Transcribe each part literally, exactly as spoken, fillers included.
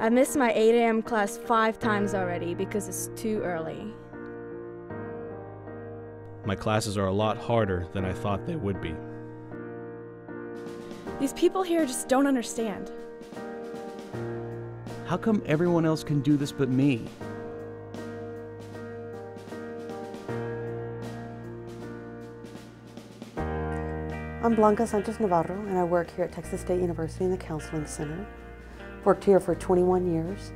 I missed my eight A M class five times already because it's too early. My classes are a lot harder than I thought they would be. These people here just don't understand. How come everyone else can do this but me? I'm Blanca Santos-Navarro, and I work here at Texas State University in the Counseling Center. I've worked here for twenty-one years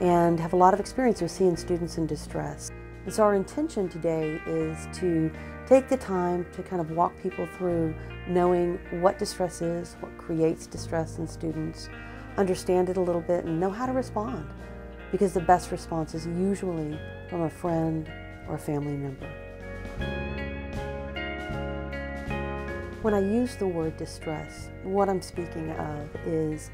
and have a lot of experience with seeing students in distress. And so our intention today is to take the time to kind of walk people through knowing what distress is, what creates distress in students, understand it a little bit, and know how to respond, because the best response is usually from a friend or a family member. When I use the word distress, what I'm speaking of is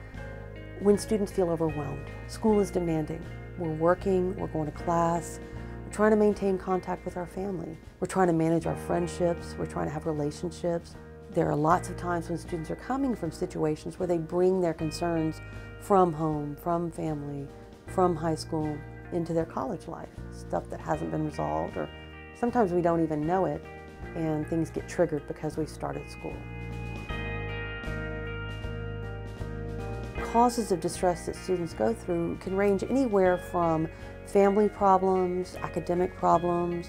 when students feel overwhelmed. School is demanding. We're working, we're going to class, we're trying to maintain contact with our family. We're trying to manage our friendships, we're trying to have relationships. There are lots of times when students are coming from situations where they bring their concerns from home, from family, from high school into their college life. Stuff that hasn't been resolved, or sometimes we don't even know it, and things get triggered because we started school. Causes of distress that students go through can range anywhere from family problems, academic problems,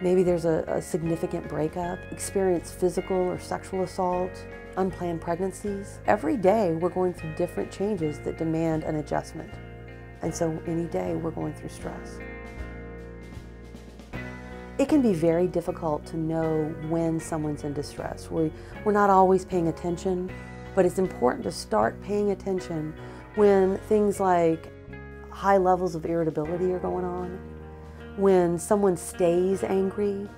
maybe there's a, a significant breakup, experience physical or sexual assault, unplanned pregnancies. Every day we're going through different changes that demand an adjustment. And so any day we're going through stress. It can be very difficult to know when someone's in distress. We, we're not always paying attention, but it's important to start paying attention when things like high levels of irritability are going on, when someone stays angry,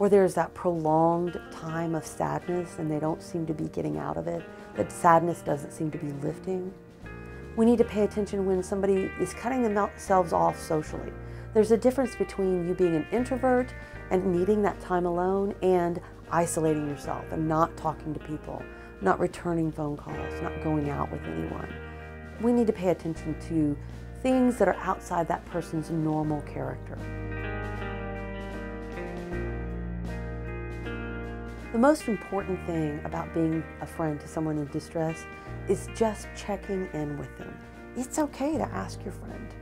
or there's that prolonged time of sadness and they don't seem to be getting out of it, that sadness doesn't seem to be lifting. We need to pay attention when somebody is cutting themselves off socially. There's a difference between you being an introvert and needing that time alone, and isolating yourself and not talking to people, not returning phone calls, not going out with anyone. We need to pay attention to things that are outside that person's normal character. The most important thing about being a friend to someone in distress is just checking in with them. It's okay to ask your friend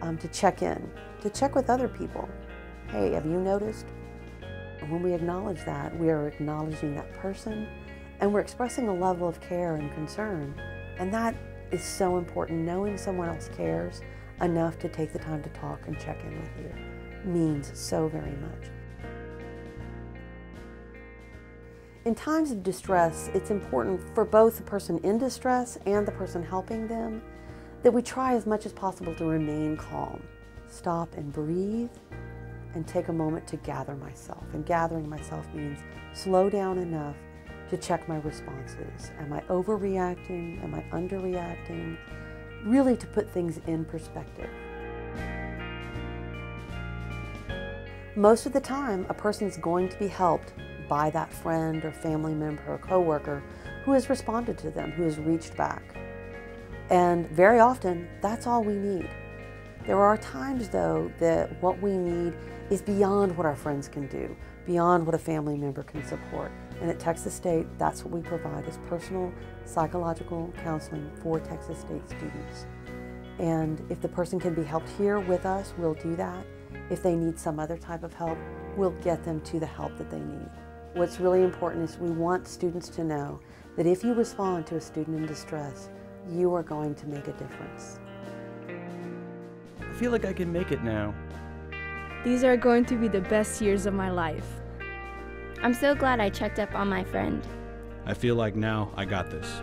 um, to check in. To check with other people. Hey, have you noticed? And when we acknowledge that, we are acknowledging that person, and we're expressing a level of care and concern. And that is so important. Knowing someone else cares enough to take the time to talk and check in with you means so very much. In times of distress, it's important for both the person in distress and the person helping them that we try as much as possible to remain calm. Stop and breathe, and take a moment to gather myself. And gathering myself means slow down enough to check my responses. Am I overreacting? Am I underreacting? Really to put things in perspective. Most of the time, a person's going to be helped by that friend or family member or coworker who has responded to them, who has reached back. And very often, that's all we need. There are times, though, that what we need is beyond what our friends can do, beyond what a family member can support. And at Texas State, that's what we provide, is personal psychological counseling for Texas State students. And if the person can be helped here with us, we'll do that. If they need some other type of help, we'll get them to the help that they need. What's really important is we want students to know that if you respond to a student in distress, you are going to make a difference. I feel like I can make it now. These are going to be the best years of my life. I'm so glad I checked up on my friend. I feel like now I got this.